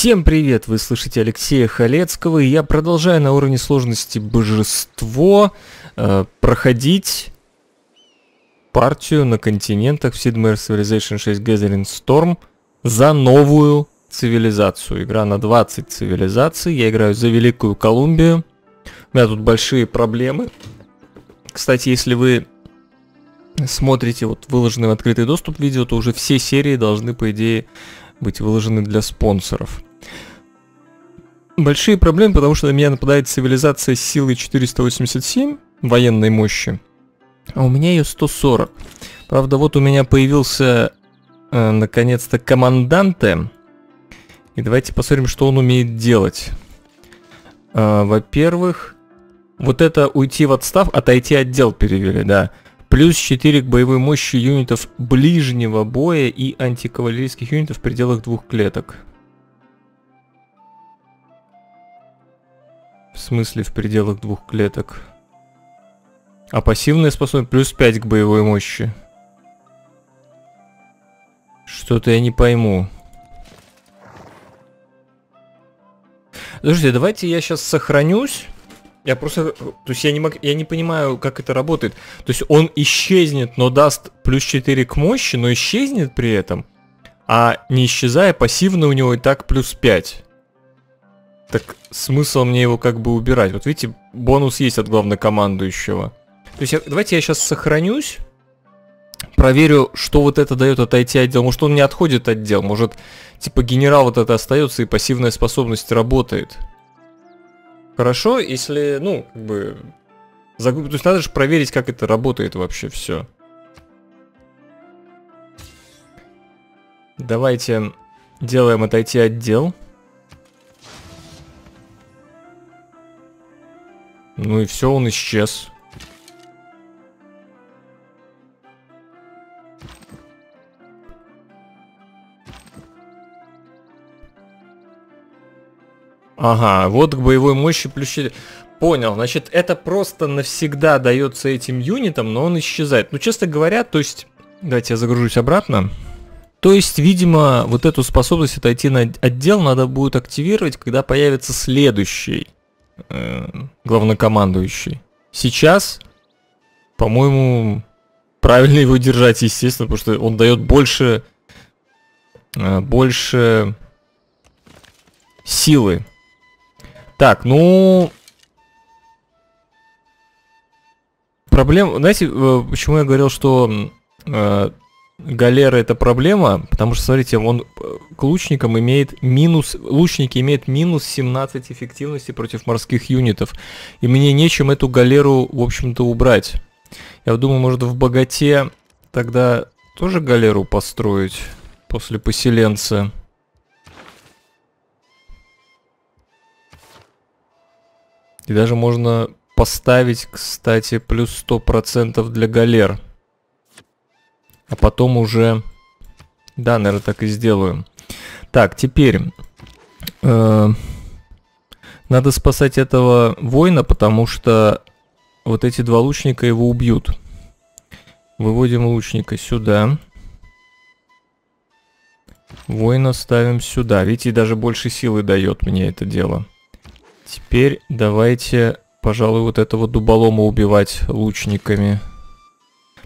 Всем привет! Вы слышите Алексея Халецкого, и я продолжаю на уровне сложности Божество проходить партию на континентах в Sid Meier's Civilization VI Gathering Storm за новую цивилизацию. Игра на 20 цивилизаций, я играю за Великую Колумбию. У меня тут большие проблемы. Кстати, если вы смотрите вот выложенный в открытый доступ видео, то уже все серии должны, по идее, быть выложены для спонсоров. Большие проблемы, потому что на меня нападает цивилизация с силой 487 военной мощи, а у меня ее 140. Правда, вот у меня появился наконец-то команданте, и давайте посмотрим, что он умеет делать. Во-первых, вот это уйти в отставку, отойти отдел перевели, да. Плюс 4 к боевой мощи юнитов ближнего боя и антикавалерийских юнитов в пределах 2 клеток. В смысле в пределах 2 клеток? А пассивная способность плюс 5 к боевой мощи. Что-то я не пойму. Слушайте, давайте я сейчас сохранюсь. Я просто, то есть я не понимаю, как это работает. То есть он исчезнет, но даст плюс 4 к мощи, но исчезнет при этом. А не исчезая, пассивно у него и так плюс 5. Так смысл мне его как бы убирать? Вот видите, бонус есть от главнокомандующего. То есть давайте я сейчас сохранюсь. Проверю, что вот это дает отойти отдел. Может, он не отходит отдел, может, типа генерал вот это остается и пассивная способность работает. Хорошо, если, ну, как бы, то есть надо же проверить, как это работает вообще все. Давайте делаем отойти отдел. Ну и все, он исчез. Ага, вот к боевой мощи плюс 4. Понял, значит, это просто навсегда дается этим юнитам, но он исчезает. Ну, честно говоря, то есть... Давайте я загружусь обратно. То есть, видимо, вот эту способность отойти на отдел надо будет активировать, когда появится следующий главнокомандующий. Сейчас, по-моему, правильно его держать, естественно, потому что он дает больше... больше... силы. Так, ну... Проблема... Знаете, почему я говорил, что галера это проблема? Потому что, смотрите, он к лучникам имеет минус... Лучники имеют минус 17 эффективности против морских юнитов. И мне нечем эту галеру, в общем-то, убрать. Я думаю, может, в богате тогда тоже галеру построить после поселенца. И даже можно поставить, кстати, плюс 100% для галер. А потом уже... Да, наверное, так и сделаю. Так, теперь... Надо спасать этого воина, потому что вот эти два лучника его убьют. Выводим лучника сюда. Воина ставим сюда. Видите, даже больше силы дает мне это дело. Теперь давайте, пожалуй, вот этого дуболома убивать лучниками.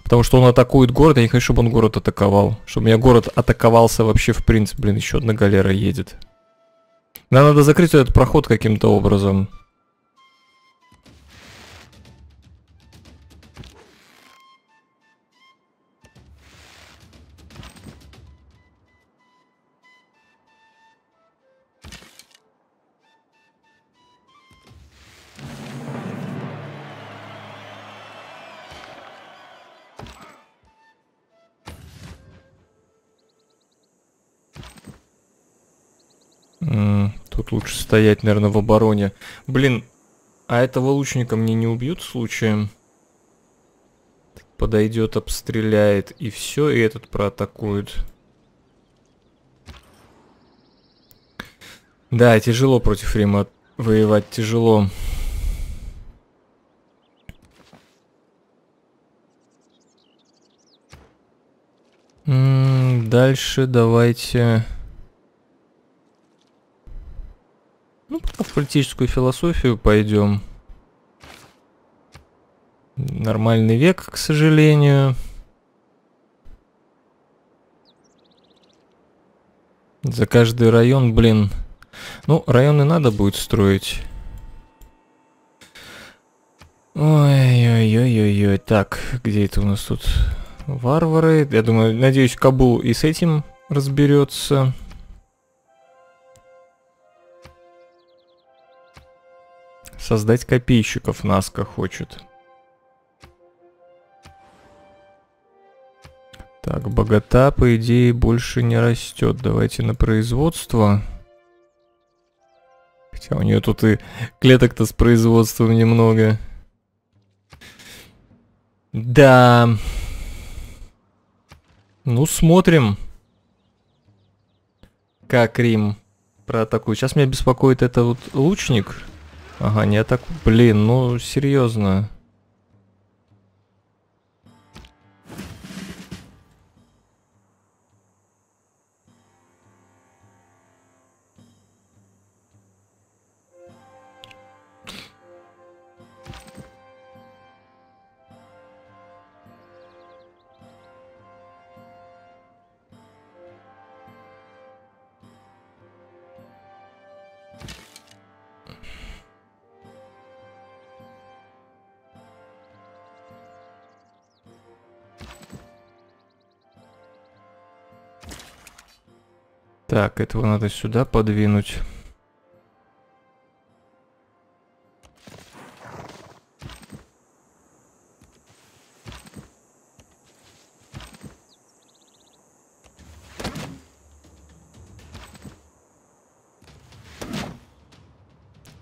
Потому что он атакует город, я не хочу, чтобы он город атаковал. Чтобы у меня город атаковался вообще в принципе. Блин, еще одна галера едет. Нам надо закрыть этот проход каким-то образом. Тут лучше стоять, наверное, в обороне. Блин, а этого лучника мне не убьют случаем? Подойдет, обстреляет, и все, и этот проатакует. Да, тяжело против Рима воевать, тяжело. Дальше давайте... Ну, в политическую философию пойдем. Нормальный век, к сожалению. За каждый район, блин. Ну, районы надо будет строить. Ой-ой-ой-ой-ой. Так, где это у нас тут? Варвары. Я думаю, надеюсь, Кабул и с этим разберется. Создать копейщиков Наска хочет. Так, богата, по идее, больше не растет. Давайте на производство. Хотя у нее тут и клеток-то с производством немного. Да. Ну, смотрим. Как Рим проатакует. Сейчас меня беспокоит это вот лучник. Ага, не атакует. Блин, ну серьезно. Так, этого надо сюда подвинуть.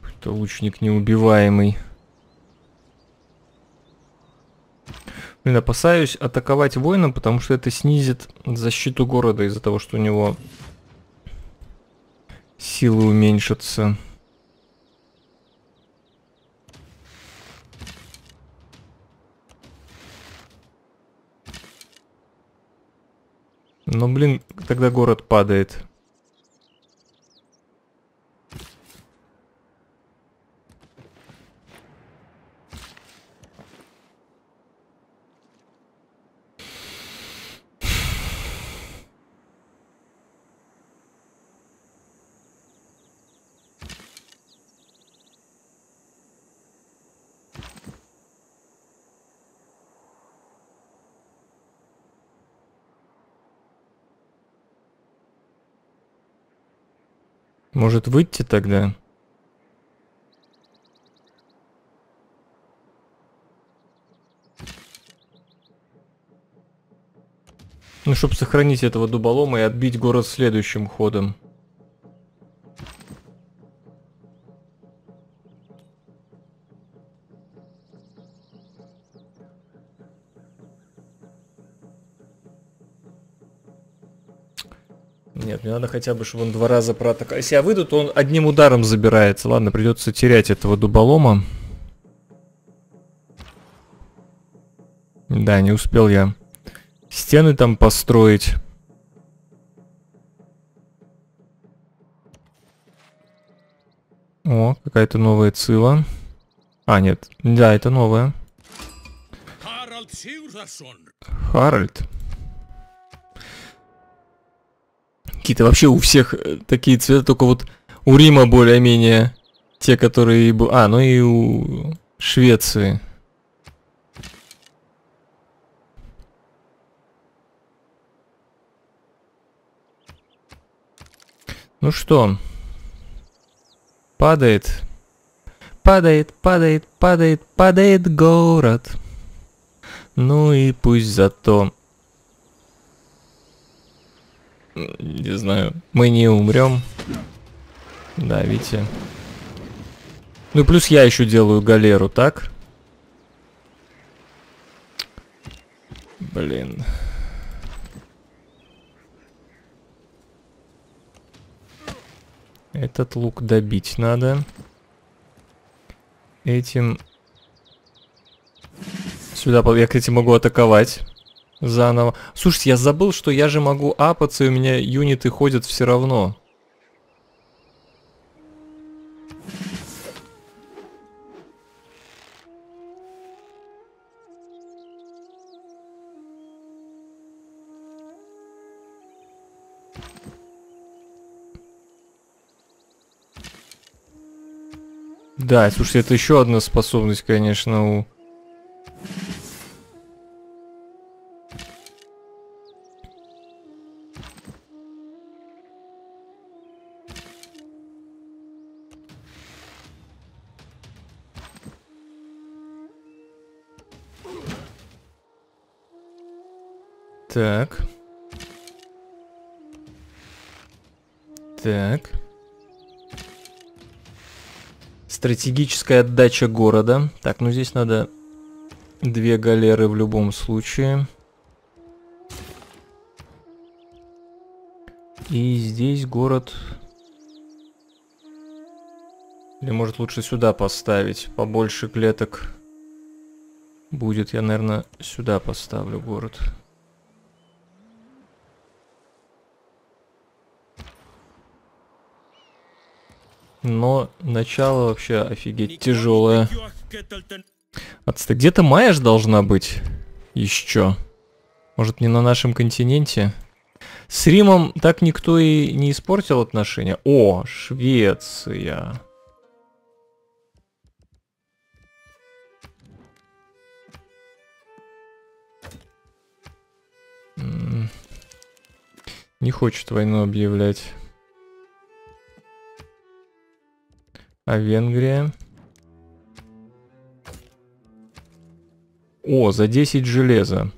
Кто лучник неубиваемый. Блин, опасаюсь атаковать воина, потому что это снизит защиту города из-за того, что у него... силы уменьшатся. Но, блин, тогда город падает. Может выйти тогда? Ну, чтобы сохранить этого дуболома и отбить город следующим ходом. Нет, мне надо хотя бы, чтобы он два раза протакал. Если я выйду, то он одним ударом забирается. Ладно, придется терять этого дуболома. Да, не успел я стены там построить. О, какая-то новая цила. А, нет. Да, это новая. Харальд Сигурдсон. Харальд. Кита, вообще у всех такие цвета, только вот у Рима более-менее те, которые... А, ну и у Швеции. Ну что? Падает. Падает, падает, падает, падает город. Ну и пусть зато... Не знаю, мы не умрем. Да, видите. Ну плюс я еще делаю галеру, так? Блин. Этот лук добить надо. Этим... Сюда я, кстати, могу атаковать. Заново. Слушайте, я забыл, что я же могу апаться, и у меня юниты ходят все равно. Да, слушай, это еще одна способность, конечно, у... Так. Так. Стратегическая отдача города. Так, ну здесь надо две галеры в любом случае. И здесь город... Или может лучше сюда поставить. Побольше клеток будет. Я, наверное, сюда поставлю город. Но начало вообще офигеть тяжелое. Отстой, где-то Майя же должна быть еще. Может, не на нашем континенте? С Римом так никто и не испортил отношения. О, Швеция. Не хочет войну объявлять. А Венгрия? О, за 10 железа.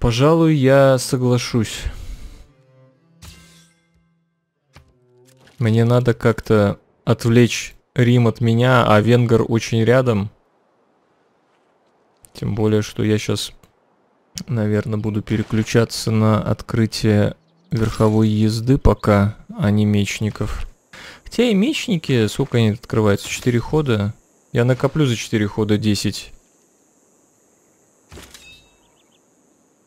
Пожалуй, я соглашусь. Мне надо как-то отвлечь Рим от меня, а венгр очень рядом. Тем более, что я сейчас, наверное, буду переключаться на открытие верховой езды пока, а не мечников. Хотя и мечники, сколько они открываются? 4 хода. Я накоплю за 4 хода 10.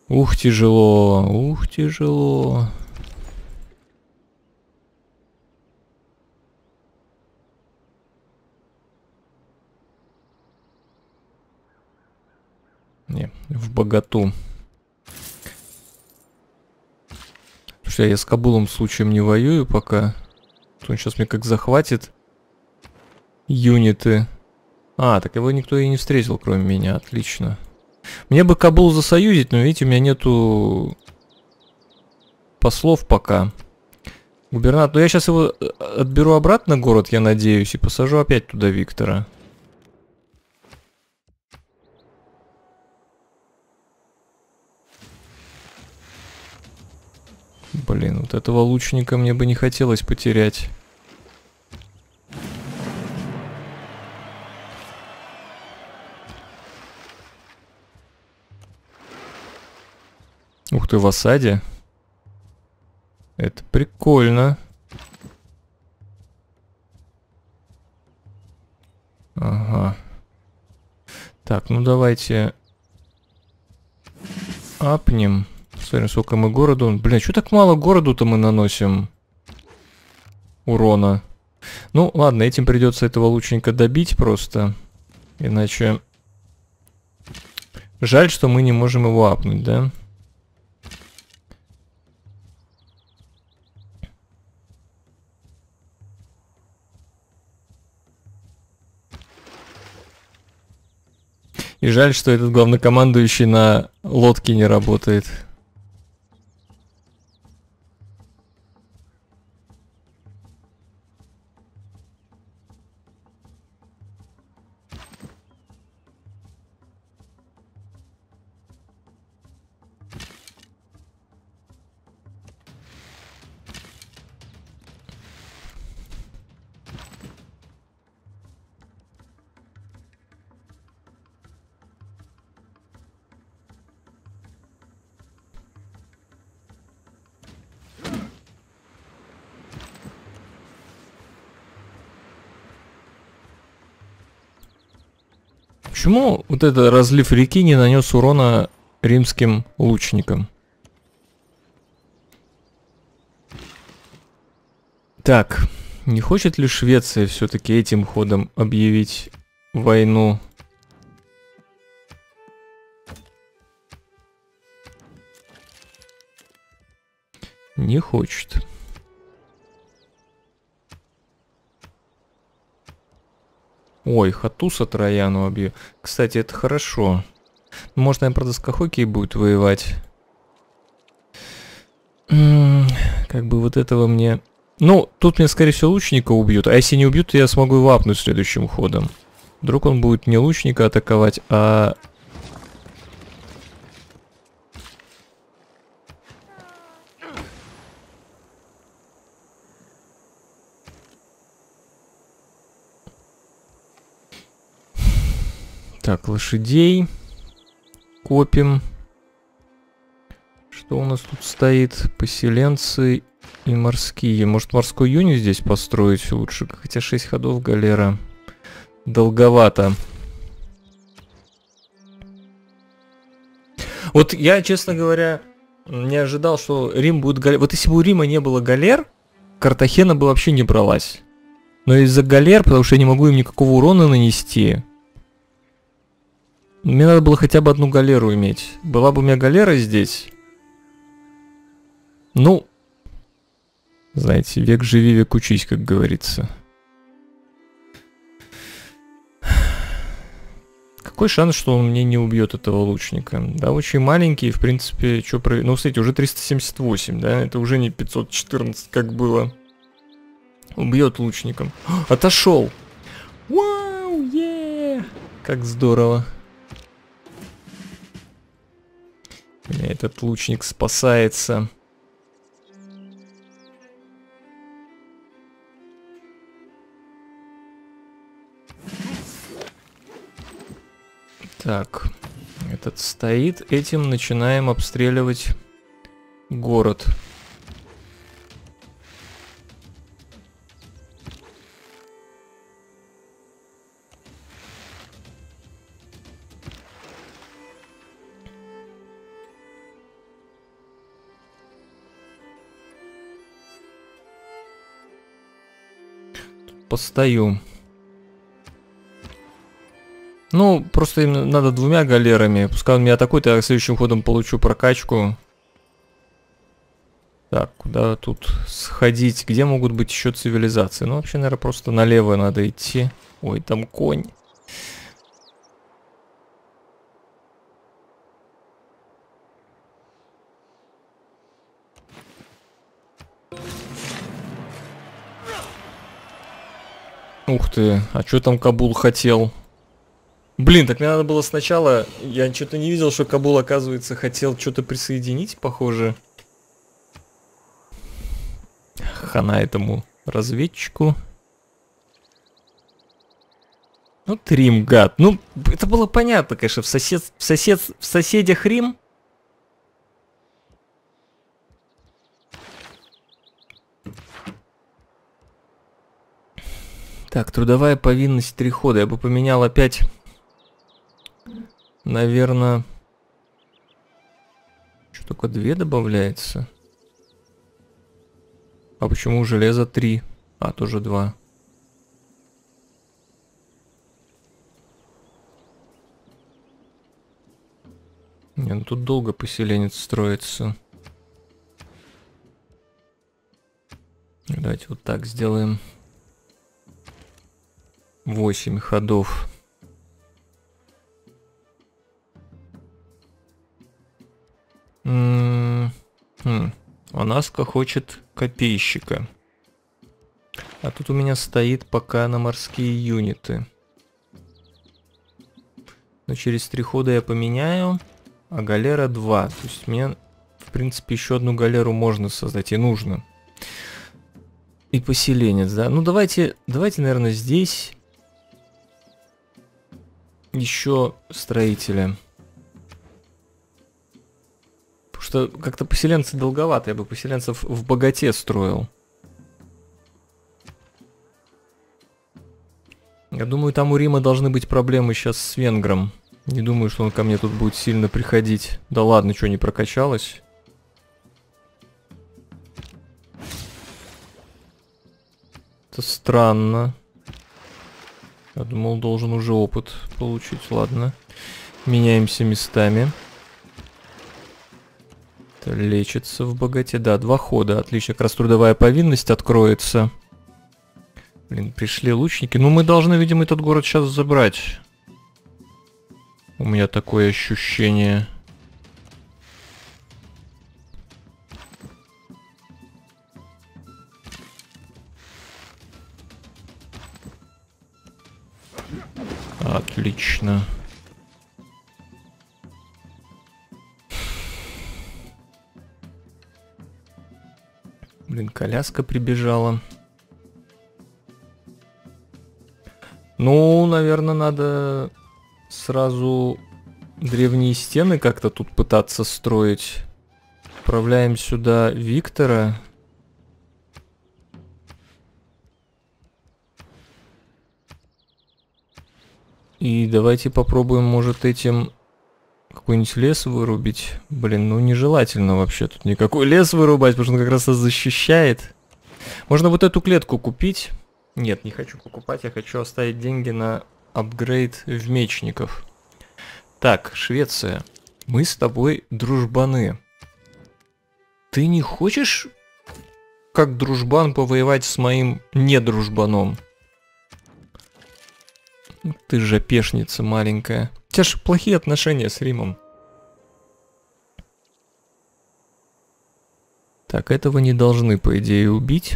Ух, тяжело. Ух, тяжело. Не, в богату. Я с Кабулом случаем не воюю пока. Он сейчас мне как захватит юниты. А, так его никто и не встретил, кроме меня. Отлично. Мне бы Кабул засоюзить, но видите, у меня нету послов пока. Губернатор. Но я сейчас его отберу обратно город, я надеюсь, и посажу опять туда Виктора. Блин, вот этого лучника мне бы не хотелось потерять. Ух ты, в осаде. Это прикольно. Ага. Так, ну давайте апнем. Смотрим, сколько мы городу... Бля, что так мало городу-то мы наносим урона? Ну, ладно, этим придется этого лучника добить просто. Иначе... Жаль, что мы не можем его апнуть, да? И жаль, что этот главнокомандующий на лодке не работает. Почему вот этот разлив реки не нанес урона римским лучникам? Так, не хочет ли Швеция все-таки этим ходом объявить войну? Не хочет. Ой, Хатуса Трояну убью. Кстати, это хорошо. Может, наверное, про доскохоккей будет воевать. Как бы вот этого мне... Ну, тут мне, скорее всего, лучника убьют. А если не убьют, то я смогу его апнуть следующим ходом. Вдруг он будет не лучника атаковать, а... Так, лошадей. Копим. Что у нас тут стоит? Поселенцы и морские. Может, морской юнит здесь построить лучше? Хотя 6 ходов галера. Долговато. Вот я, честно говоря, не ожидал, что Рим будет галер. Вот если бы у Рима не было галер, Картахена бы вообще не бралась. Но из-за галер, потому что я не могу им никакого урона нанести... Мне надо было хотя бы одну галеру иметь. Была бы у меня галера здесь. Ну, знаете, век живи, век учись, как говорится. Какой шанс, что он мне не убьет этого лучника? Да, очень маленький, в принципе, что про... Ну, смотрите, уже 378, да? Это уже не 514, как было. Убьет лучником. Отошел! Вау, е! Как здорово! Этот лучник спасается. Так, этот стоит. Этим начинаем обстреливать город. Постою. Ну, просто им надо двумя галерами. Пускай он меня атакует, я следующим ходом получу прокачку. Так, куда тут сходить? Где могут быть еще цивилизации? Ну, вообще, наверное, просто налево надо идти. Ой, там конь. Ух ты, а что там Кабул хотел? Блин, так мне надо было сначала... Я что-то не видел, что Кабул, оказывается, хотел что-то присоединить, похоже. Хана этому разведчику. Ну, Рим, гад. Ну, это было понятно, конечно, в соседях Рим. Так, трудовая повинность 3 хода. Я бы поменял опять, наверное, что только 2 добавляется. А почему железо 3? А, тоже 2. Не, ну тут долго поселенец строится. Давайте вот так сделаем. 8 ходов. Анаска хочет копейщика. А тут у меня стоит пока на морские юниты. Но через 3 хода я поменяю, а галера 2. То есть мне, в принципе, еще одну галеру можно создать и нужно. И поселенец, да? Ну давайте, наверное, здесь... Еще строителя. Потому что как-то поселенцы долговато. Я бы поселенцев в богате строил. Я думаю, там у Рима должны быть проблемы сейчас с венгром. Не думаю, что он ко мне тут будет сильно приходить. Да ладно, что не прокачалось. Это странно. Я думал, должен уже опыт получить. Ладно. Меняемся местами. Это лечится в богате. Да, 2 хода. Отлично. Как раз трудовая повинность откроется. Блин, пришли лучники. Ну, мы должны, видимо, этот город сейчас забрать. У меня такое ощущение. Отлично. Блин, коляска прибежала. Ну, наверное, надо сразу древние стены как-то тут пытаться строить. Отправляем сюда Виктора. И давайте попробуем, может, этим какой-нибудь лес вырубить. Блин, ну нежелательно вообще тут никакой лес вырубать, потому что он как раз нас защищает. Можно вот эту клетку купить. Нет, не хочу покупать, я хочу оставить деньги на апгрейд в мечников. Так, Швеция, мы с тобой дружбаны. Ты не хочешь, как дружбан, повоевать с моим недружбаном? Ты же пешница маленькая. У тебя же плохие отношения с Римом. Так, этого не должны, по идее, убить.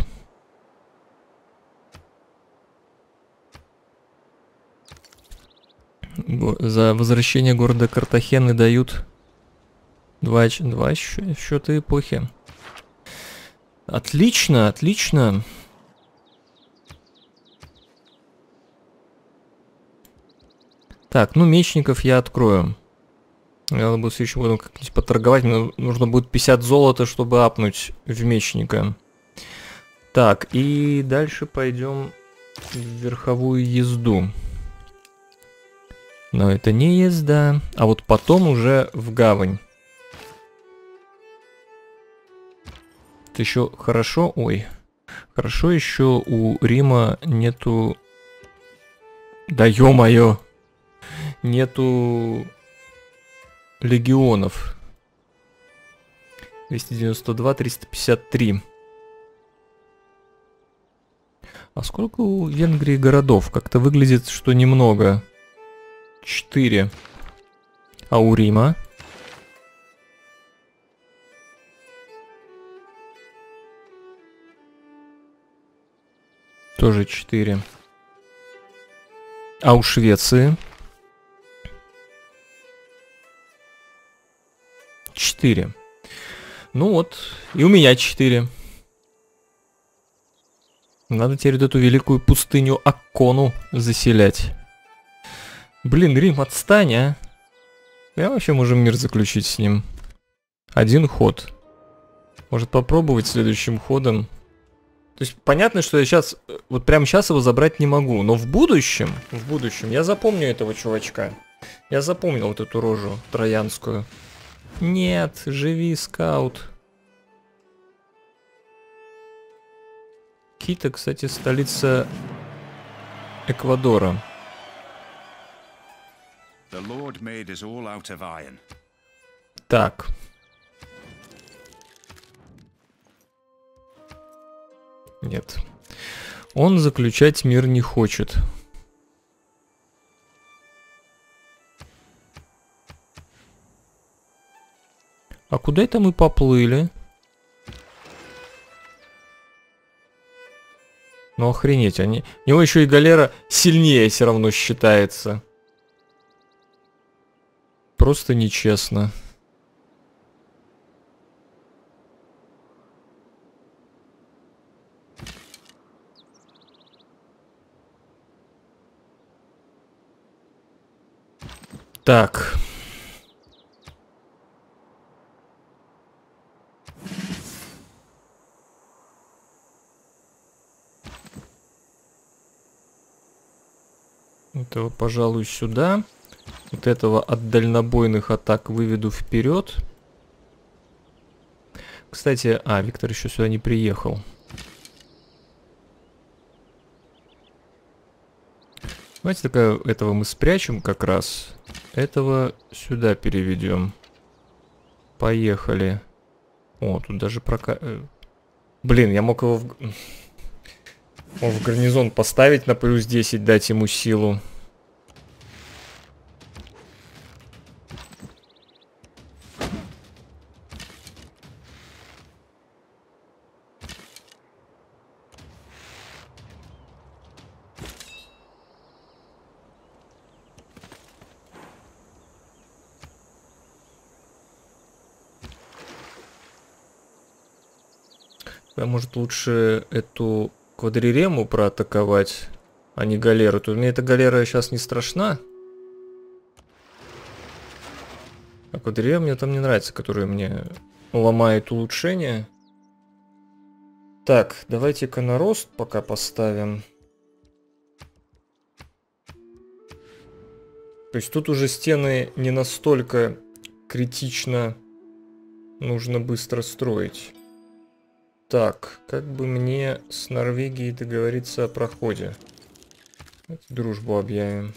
За возвращение города Картахены дают два счета эпохи. Отлично, отлично. Так, ну мечников я открою. Надо будет в следующем году как-нибудь поторговать. Мне нужно будет 50 золота, чтобы апнуть в мечника. Так, и дальше пойдем в верховую езду. Но это не езда. А вот потом уже в гавань. Это еще хорошо. Ой. Хорошо еще у Рима нету... Да ё-моё! Нету легионов. 292, 353. А сколько у Венгрии городов? Как-то выглядит, что немного. 4. А у Рима? Тоже 4. А у Швеции? 4. Ну вот, и у меня 4. Надо теперь вот эту великую пустыню Аккону заселять. Блин, Рим, отстань, а! Я вообще можем мир заключить с ним. Один ход. Может попробовать следующим ходом. То есть понятно, что я сейчас, вот прямо сейчас его забрать не могу. Но в будущем я запомню этого чувачка. Я запомнил вот эту рожу троянскую. Нет, живи, скаут. Кита, кстати, столица Эквадора. Так. Нет. Он заключать мир не хочет. А куда это мы поплыли? Ну охренеть, они... у него еще и галера сильнее все равно считается. Просто нечестно. Так... этого, пожалуй, сюда. Вот этого от дальнобойных атак выведу вперед. Кстати, Виктор еще сюда не приехал. Давайте такая, этого мы спрячем как раз. Этого сюда переведем. Поехали. О, тут даже прока... Блин, я мог его... Может, гарнизон поставить на плюс 10, дать ему силу. Может, лучше эту квадрирему проатаковать, а не галеру. Тут мне эта галера сейчас не страшна. А квадрирема мне там не нравится, которая мне ломает улучшение. Так, давайте-ка на рост пока поставим. То есть тут уже стены не настолько критично нужно быстро строить. Так, как бы мне с Норвегией договориться о проходе? Дружбу объявим.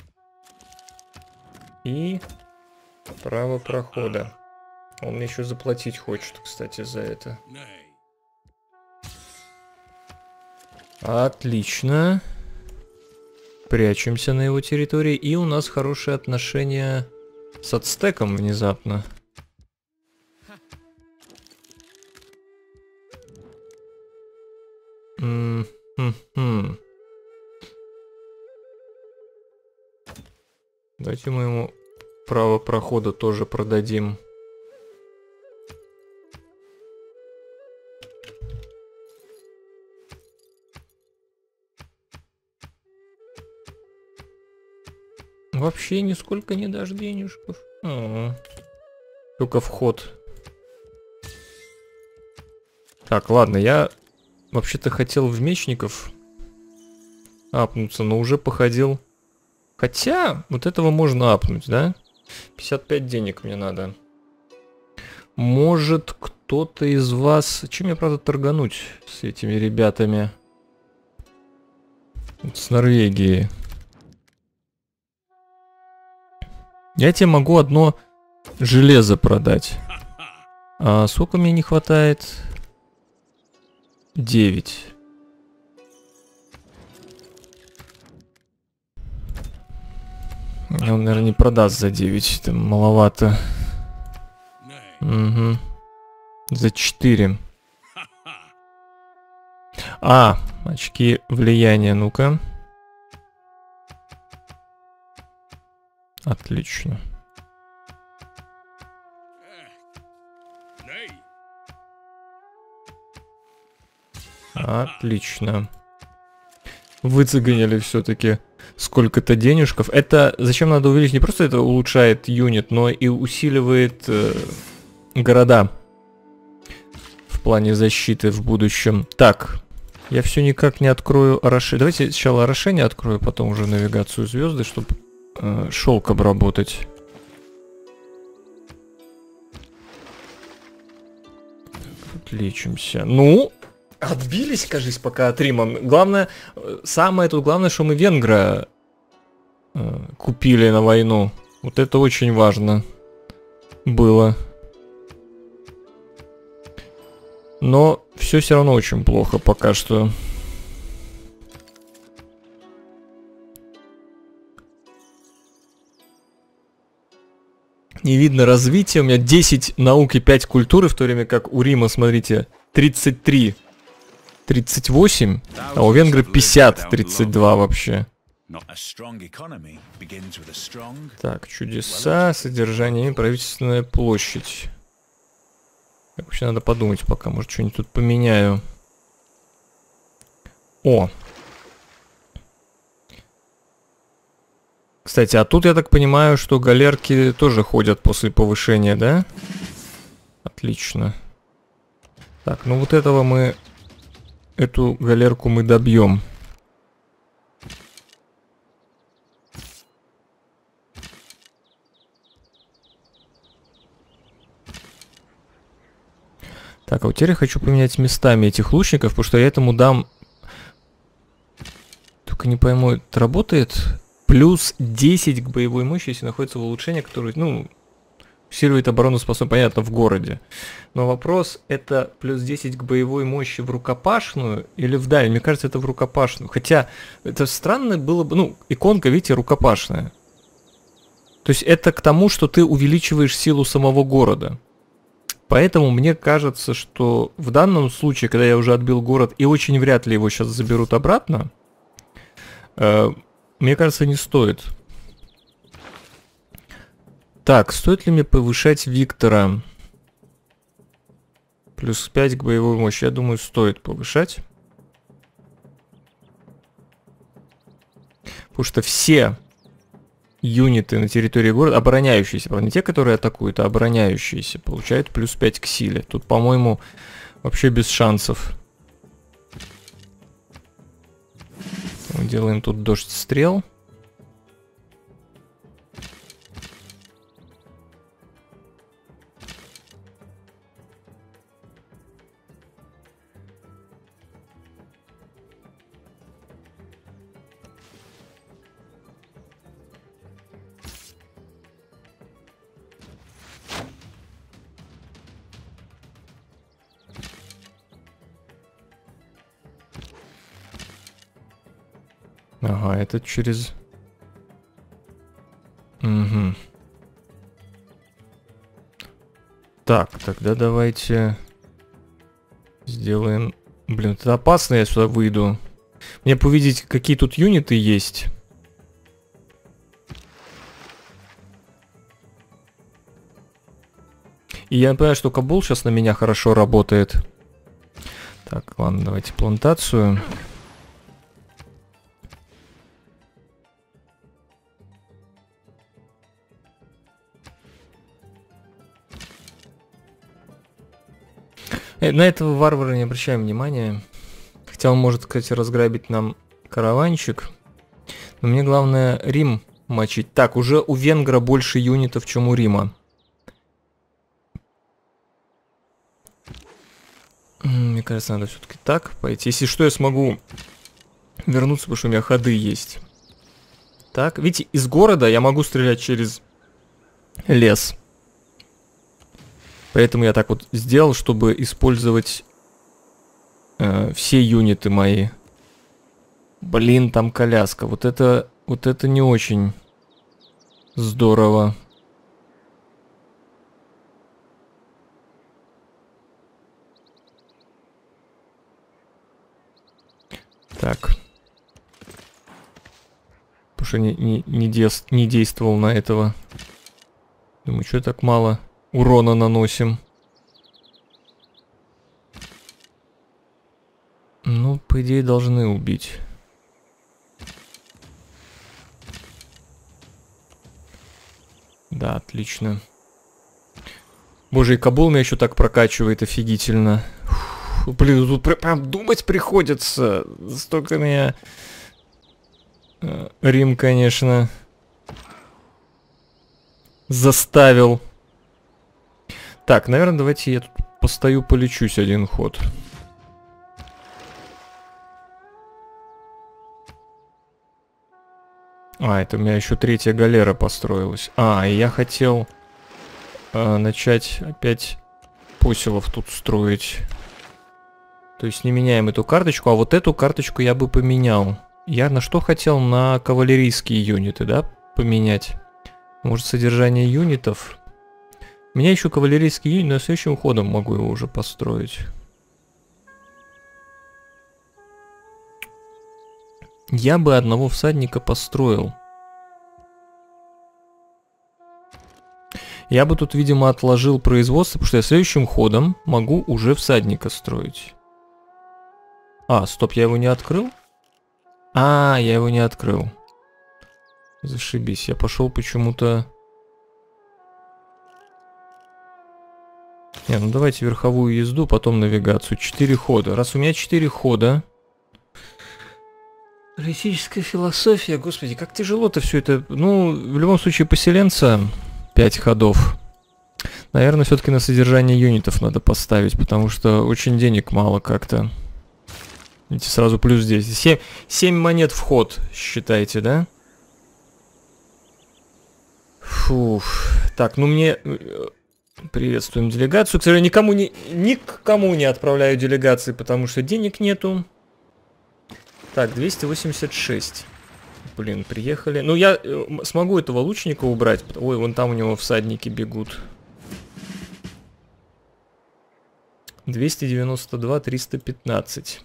И право прохода. Он мне еще заплатить хочет, кстати, за это. Отлично. Прячемся на его территории. И у нас хорошие отношения с ацтеком внезапно. Давайте мы ему право прохода тоже продадим. Вообще нисколько не дашь денежков. Только вход. Так, ладно, я... Вообще-то хотел в мечников апнуться, но уже походил. Хотя, вот этого можно апнуть, да? 55 денег мне надо. Может, кто-то из вас... Чем я, правда, торгануть с этими ребятами? С Норвегии. Я тебе могу одно железо продать. А сколько мне не хватает... 9. Он, наверное, не продаст за 9. Это маловато. Угу. За 4. А, очки влияния, ну-ка. Отлично. Отлично. Выцегонили все-таки сколько-то денежков. Это зачем надо увеличить? Не просто это улучшает юнит, но и усиливает города в плане защиты в будущем. Так, я все никак не открою орошение. Давайте сначала орошение открою, потом уже навигацию звезды, чтобы шелк обработать. Отличимся. Ну... Отбились, кажись, пока от Рима. Главное, самое тут главное, что мы венгра купили на войну. Вот это очень важно было. Но все равно очень плохо пока что. Не видно развития. У меня 10 науки, 5 культуры, в то время как у Рима, смотрите, 33. 38, а у венгры 50, 32 вообще. Так, чудеса, содержание, правительственная площадь. Так, вообще надо подумать пока, может что-нибудь тут поменяю. О! Кстати, а тут я так понимаю, что галерки тоже ходят после повышения, да? Отлично. Так, ну вот этого мы... Эту галерку мы добьем. Так, а вот теперь я хочу поменять местами этих лучников, потому что я этому дам... Только не пойму, это работает? Плюс 10 к боевой мощи, если находится в улучшении, которое, ну, фиксирует оборону, способен, понятно, в городе. Но вопрос, это плюс 10 к боевой мощи в рукопашную или вдаль? Мне кажется, это в рукопашную. Хотя это странно было бы, ну, иконка, видите, рукопашная. То есть это к тому, что ты увеличиваешь силу самого города. Поэтому мне кажется, что в данном случае, когда я уже отбил город, и очень вряд ли его сейчас заберут обратно, мне кажется, не стоит. Так, стоит ли мне повышать Виктора? Плюс 5 к боевой мощи. Я думаю, стоит повышать. Потому что все юниты на территории города, обороняющиеся, правда, не те, которые атакуют, а обороняющиеся, получают плюс 5 к силе. Тут, по-моему, вообще без шансов. Мы делаем тут дождь стрел. Ага, это через... Угу. Так, тогда давайте сделаем... Блин, это опасно, я сюда выйду. Мне бы увидеть, какие тут юниты есть. И я понимаю, что Кабул сейчас на меня хорошо работает. Так, ладно, давайте плантацию. На этого варвара не обращаем внимания. Хотя он может, кстати, разграбить нам караванчик. Но мне главное Рим мочить. Так, уже у венгра больше юнитов, чем у Рима. Мне кажется, надо все-таки так пойти. Если что, я смогу вернуться, потому что у меня ходы есть. Так, видите, из города я могу стрелять через лес. Поэтому я так вот сделал, чтобы использовать все юниты мои. Блин, там коляска. Вот это не очень здорово. Так. Потому что не действовал на этого. Думаю, что так мало урона наносим. Ну, по идее, должны убить. Да, отлично. Боже, и Кабул меня еще так прокачивает офигительно. Фух, блин, тут прям думать приходится. Столько меня... Рим, конечно, заставил. Так, наверное, давайте я тут постою, полечусь один ход. А, это у меня еще третья галера построилась. А, и я хотел начать опять поселов тут строить. То есть не меняем эту карточку, а вот эту карточку я бы поменял. Я на что хотел? На кавалерийские юниты, да, поменять? Может, содержание юнитов... У меня еще кавалерийский юнит, но я следующим ходом могу его уже построить. Я бы одного всадника построил. Я бы тут, видимо, отложил производство, потому что я следующим ходом могу уже всадника строить. А, стоп, я его не открыл? А, я его не открыл. Зашибись, я пошел почему-то... Не, ну давайте верховую езду, потом навигацию. 4 хода. Раз у меня 4 хода. Политическая философия, господи, как тяжело-то все это. Ну, в любом случае, поселенца 5 ходов. Наверное, все-таки на содержание юнитов надо поставить, потому что очень денег мало как-то. Видите, сразу плюс 10. 7 монет в ход, считайте, да? Фу. Так, ну мне... Приветствуем делегацию. К сожалению, никому не отправляю делегации, потому что денег нету. Так, 286. Блин, приехали. Ну, я смогу этого лучника убрать. Ой, вон там у него всадники бегут. 292, 315.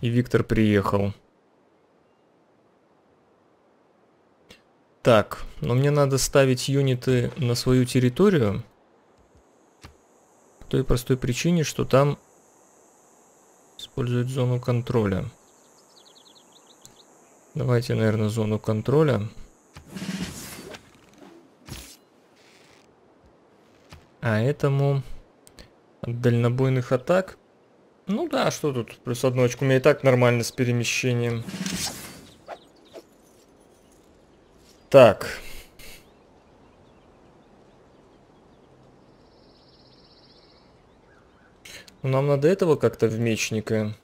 И Виктор приехал. Так, но мне надо ставить юниты на свою территорию. По той простой причине, что там используют зону контроля. Давайте, наверное, зону контроля. А этому от дальнобойных атак. Ну да, что тут? Плюс одну очку. У меня и так нормально с перемещением. Так. Нам надо этого как-то в мечника.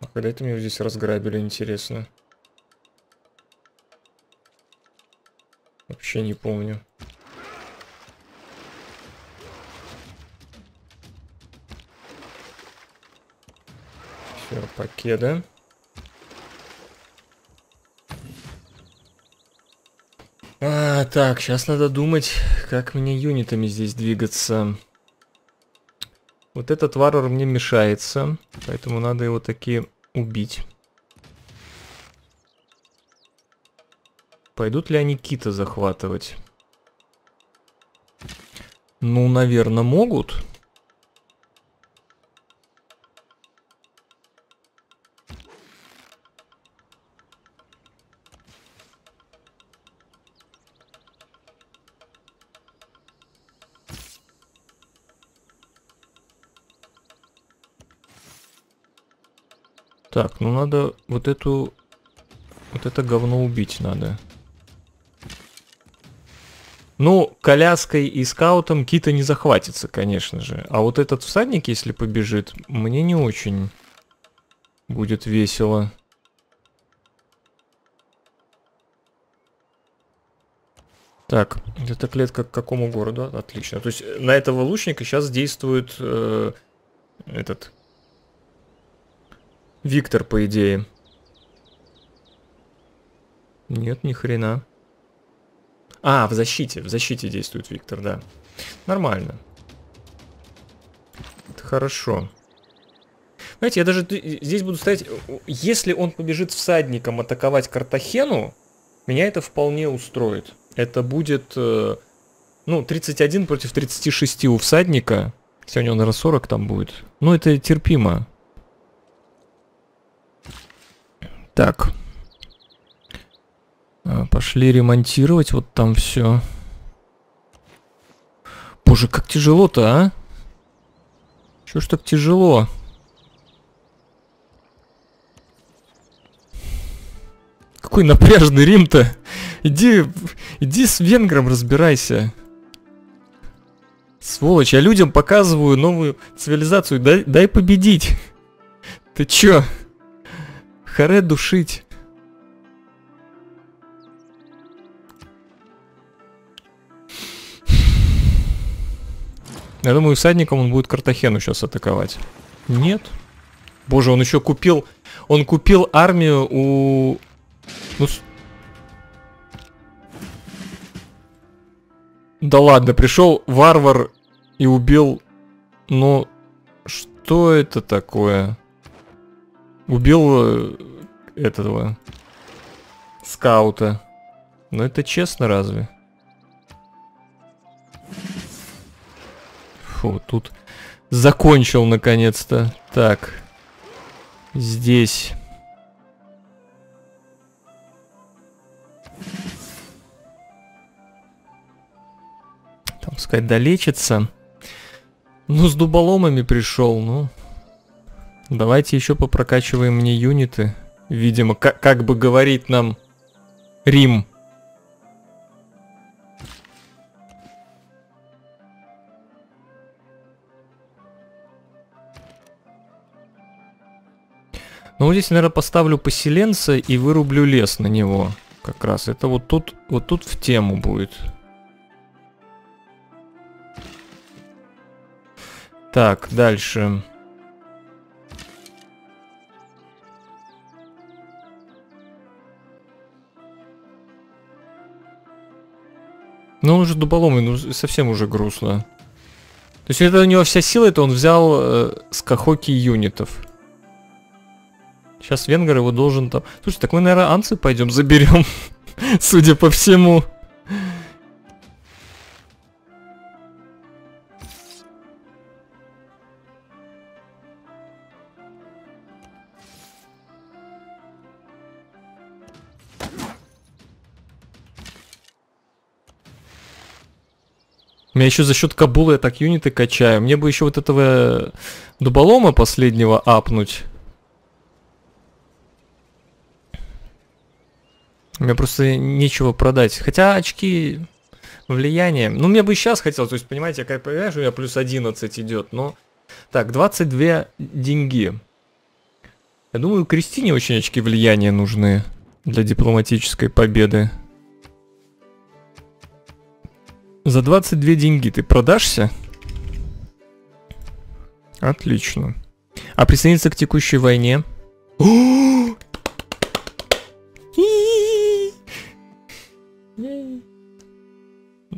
А когда это меня здесь разграбили, интересно. Вообще не помню. Все, покеда. А, так, сейчас надо думать, как мне юнитами здесь двигаться. Вот этот варвар мне мешается, поэтому надо его таки убить. Пойдут ли они Кита захватывать? Ну, наверное, могут. Так, ну надо вот эту... Вот это говно убить надо. Ну, коляской и скаутом Кита не захватится, конечно же. А вот этот всадник, если побежит, мне не очень будет весело. Так, эта клетка к какому городу? Отлично. То есть на этого лучника сейчас действует этот... Виктор, по идее. Нет, ни хрена. А, в защите. В защите действует Виктор, да. Нормально. Это хорошо. Знаете, я даже здесь буду ставить... Если он побежит всадником атаковать Картахену, меня это вполне устроит. Это будет... Ну, 31 против 36 у всадника. Сегодня он, наверное, 40 там будет. Ну, это терпимо. Так, пошли ремонтировать вот там все. Боже, как тяжело-то, а? Чё ж так тяжело? Какой напряжный Рим-то? Иди с венгром разбирайся. Сволочь, я людям показываю новую цивилизацию. Дай победить. Ты чё? Харе душить. Я думаю, всадником он будет Картахену сейчас атаковать. Нет. Боже, он еще купил... Он купил армию у... Ну... Да ладно, пришел варвар и убил... Ну... Что это такое? Убил этого скаута. Но это честно разве? Фу, тут закончил наконец-то. Так. Здесь. Там, сказать, долечится. Ну, с дуболомами пришел, ну... Давайте еще попрокачиваем мне юниты. Видимо, как бы говорит нам Рим. Ну, вот здесь, наверное, поставлю поселенца и вырублю лес на него. Как раз. Это вот тут в тему будет. Так, дальше. Ну, он уже дуболомный, ну, совсем уже грустно. То есть это у него вся сила, это он взял с кахоки юнитов. Сейчас венгер его должен там... Слушай, так мы, наверное, анцы пойдем заберем, судя по всему. У меня еще за счет Кабула я так юниты качаю. Мне бы еще вот этого дуболома последнего апнуть. У меня просто нечего продать. Хотя очки влияния. Ну, мне бы и сейчас хотелось. То есть, понимаете, я понимаю, что у меня плюс 11 идет, но... Так, 22 деньги. Я думаю, Кристине очень очки влияния нужны для дипломатической победы. За 22 деньги ты продашься? Отлично. А присоединиться к текущей войне?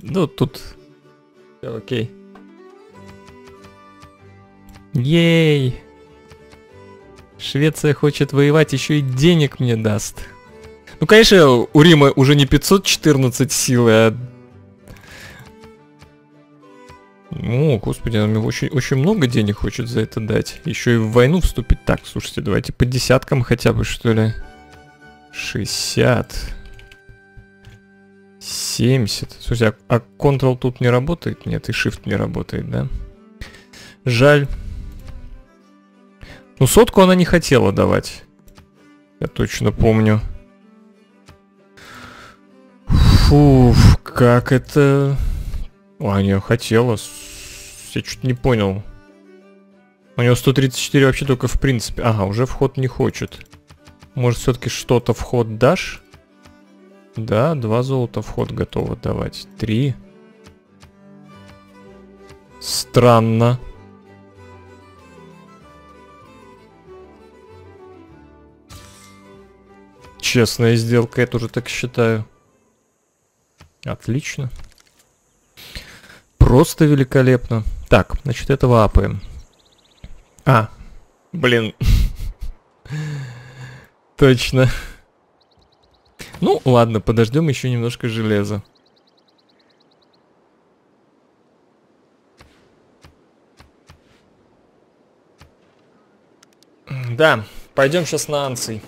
Ну, тут... Окей. Ей! Швеция хочет воевать, еще и денег мне даст. Ну, конечно, у Рима уже не 514 силы, а... О, господи, он мне очень, очень много денег хочет за это дать. Еще и в войну вступить. Так, слушайте, давайте по десяткам хотя бы, что ли. 60. 70. Слушайте, а Ctrl тут не работает? Нет, и Shift не работает, да? Жаль. Ну, сотку она не хотела давать. Я точно помню. Фу, как это... А, не, хотела. Я чуть не понял. У него 134 вообще только в принципе. Ага, уже вход не хочет. Может, все-таки что-то вход дашь? Да, 2 золота вход готова давать. 3. Странно. Честная сделка, я тоже так считаю. Отлично. Просто великолепно. Так, значит, этого апаем. А, блин. Точно. Ну, ладно, подождем еще немножко железа. Да, пойдем сейчас на анций.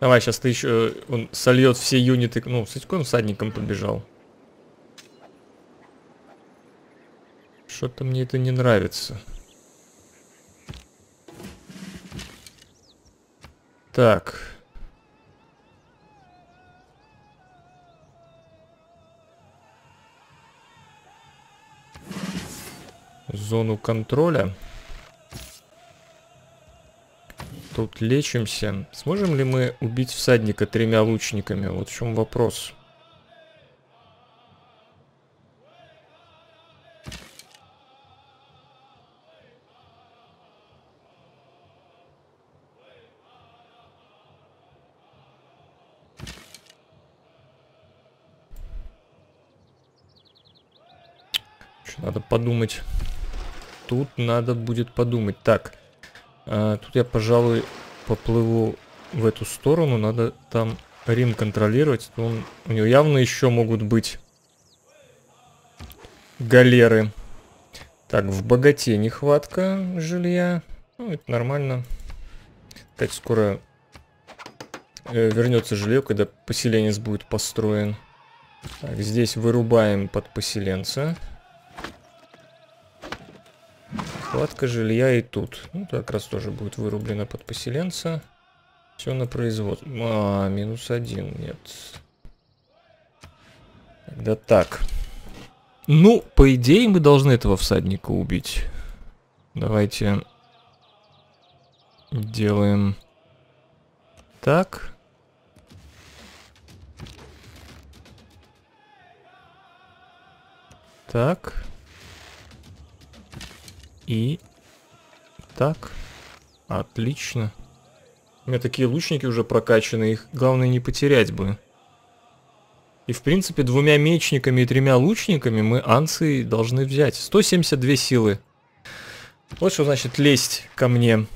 Давай, сейчас ты еще... Он сольет все юниты... Ну, с этим всадником побежал. Что-то мне это не нравится. Так. Зону контроля. Тут лечимся. Сможем ли мы убить всадника 3 лучниками? Вот в чем вопрос. Надо подумать. Тут надо будет подумать. Так, тут я, пожалуй, поплыву в эту сторону. Надо там Рим контролировать. У него явно еще могут быть галеры. Так, в богате нехватка жилья. Ну, это нормально. Опять скоро вернется жилье, когда поселенец будет построен. Так, здесь вырубаем под поселенца. Хватка жилья и тут. Ну, как раз тоже будет вырублено под поселенца. Все на производство. А, -1, нет. Тогда так. Ну, по идее, мы должны этого всадника убить. Давайте Делаем так. Так. И так. Отлично. У меня такие лучники уже прокачаны, их главное не потерять бы. И в принципе 2 мечниками и 3 лучниками мы Анции должны взять. 172 силы. Вот что значит лезть ко мне.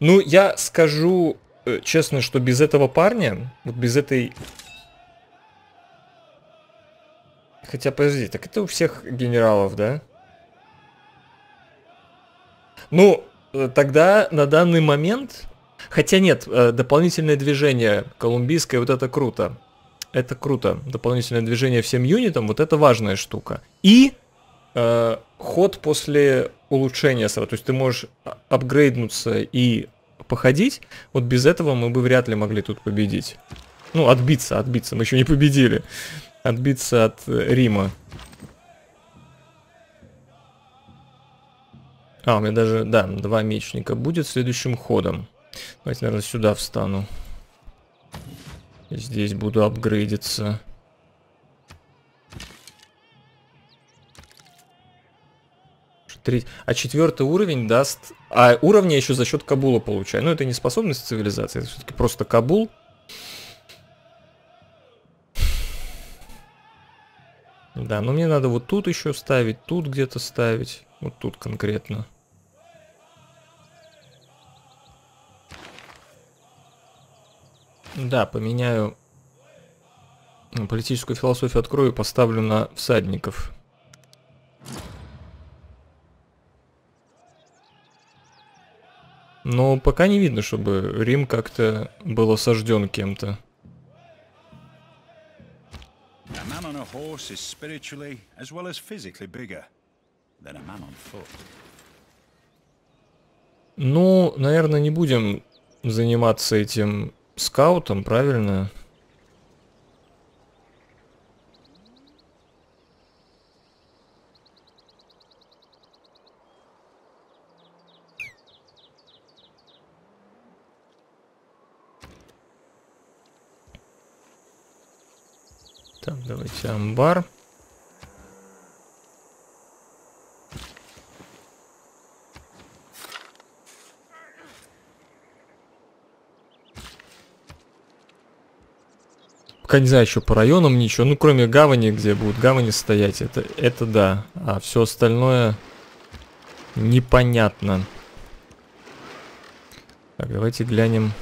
Ну, я скажу честно, что без этого парня, вот без этой... Хотя, подожди, так это у всех генералов, да? Ну, тогда на данный момент... Хотя нет, дополнительное движение колумбийское, вот это круто. Это круто. Дополнительное движение всем юнитам, вот это важная штука. И ход после улучшения сразу. То есть ты можешь апгрейднуться и походить. Вот без этого мы бы вряд ли могли тут победить. Ну, отбиться. Мы еще не победили. Отбиться от Рима. А, у меня даже, да, 2 мечника будет следующим ходом. Давайте, наверное, сюда встану. Здесь буду апгрейдиться. А 4-й уровень даст... А уровни я еще за счет Кабула получаю. Но это не способность цивилизации, это все-таки просто Кабул. Да, но мне надо вот тут еще ставить, тут где-то ставить. Вот тут конкретно. Да, поменяю политическую философию, открою и поставлю на всадников. Но пока не видно, чтобы Рим как-то был осажден кем-то. Ну, наверное, не будем заниматься этим... скаутом, правильно? Так, давайте амбар. Пока не знаю, еще по районам ничего. Ну, кроме гавани, где будут гавани стоять. Это да. А все остальное непонятно. Так, давайте глянем.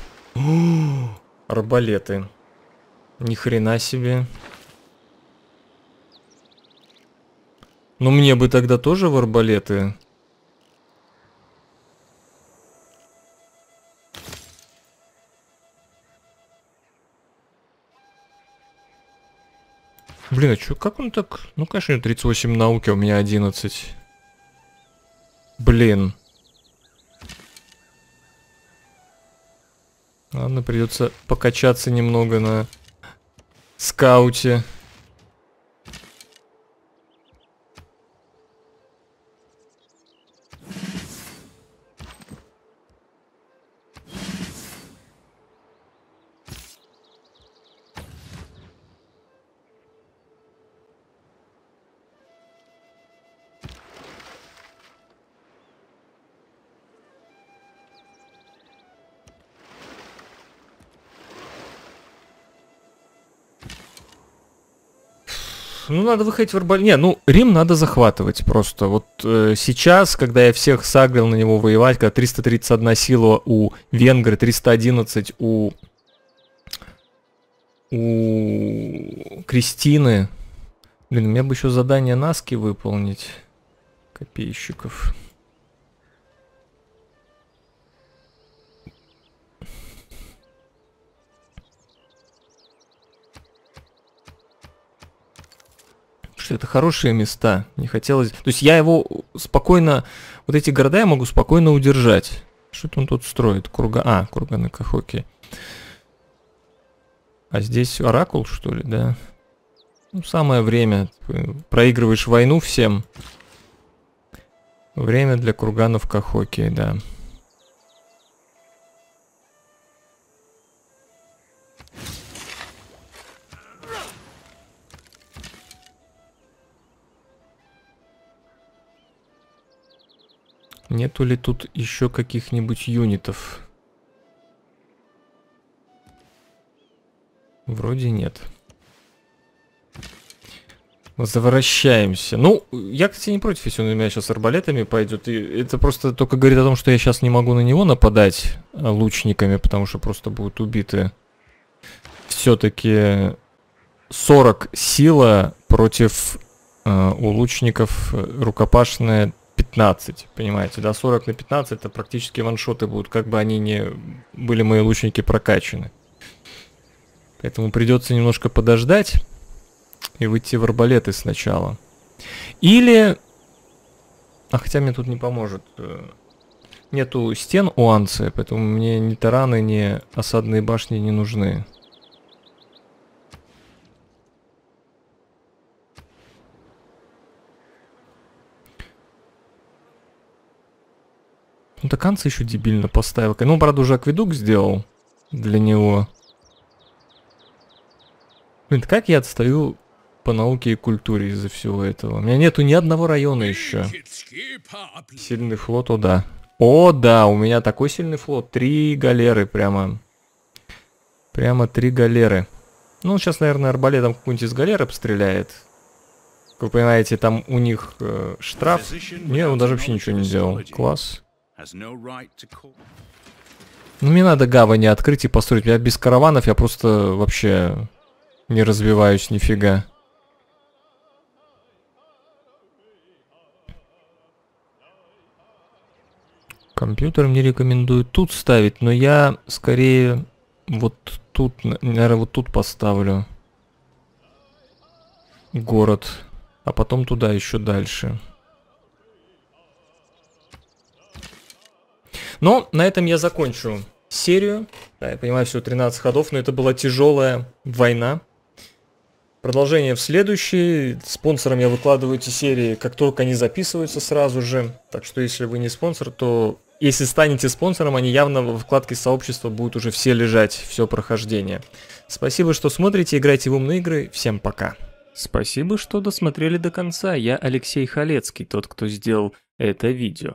Арбалеты. Ни хрена себе. Ну, мне бы тогда тоже в арбалеты... Блин, а чё, как он так? Ну, конечно, у него 38 науки, а у меня 11. Блин. Ладно, придется покачаться немного на скауте. Ну, надо выходить в арбалет. Не, ну, Рим надо захватывать просто. Вот сейчас, когда я всех сагрил на него воевать, когда 331 сила у венгры, 311 у Кристины. Блин, мне бы еще задание Наски выполнить. Копейщиков. Это хорошие места, не хотелось... То есть я его спокойно... Вот эти города я могу спокойно удержать. Что-то он тут строит. Курганы Кахоки. А здесь Оракул, что ли, да? Ну, самое время. Проигрываешь войну всем. Время для курганов Кахоки, да. Нету ли тут еще каких-нибудь юнитов? Вроде нет. Возвращаемся. Ну, я, кстати, не против, если он у меня сейчас арбалетами пойдет. И это просто только говорит о том, что я сейчас не могу на него нападать лучниками, потому что просто будут убиты. Все-таки 40 сила против у лучников рукопашная 15, понимаете, да, 40 на 15 это практически ваншоты будут, как бы они ни были мои лучники прокачаны. Поэтому придется немножко подождать и выйти в арбалеты сначала. Или... А хотя мне тут не поможет. Нету стен у Анцы, поэтому мне ни тараны, ни осадные башни не нужны. Ну так Анца еще дебильно поставил. Ну, правда, уже акведук сделал для него. Блин, как я отстаю по науке и культуре из-за всего этого? У меня нету ни одного района еще. Сильный флот, о да. О да, у меня такой сильный флот. 3 галеры прямо. Прямо 3 галеры. Ну, сейчас, наверное, арбалетом какой-нибудь из галер обстреляет. Как вы понимаете, там у них штраф. Не, он даже вообще ничего не сделал. Класс. Ну, мне надо гавани открыть и построить. Я без караванов, я просто вообще... не развиваюсь нифига. Компьютер мне рекомендует тут ставить, но я скорее вот тут, наверное, вот тут поставлю город, а потом туда еще дальше. Но на этом я закончу серию. Да, я понимаю, всего 13 ходов, но это была тяжелая война. Продолжение в следующей. Спонсорам я выкладываю эти серии, как только они записываются сразу же. Так что если вы не спонсор, то если станете спонсором, они явно во вкладке сообщества будут уже все лежать, все прохождение. Спасибо, что смотрите, играйте в умные игры. Всем пока. Спасибо, что досмотрели до конца. Я Алексей Халецкий, тот, кто сделал это видео.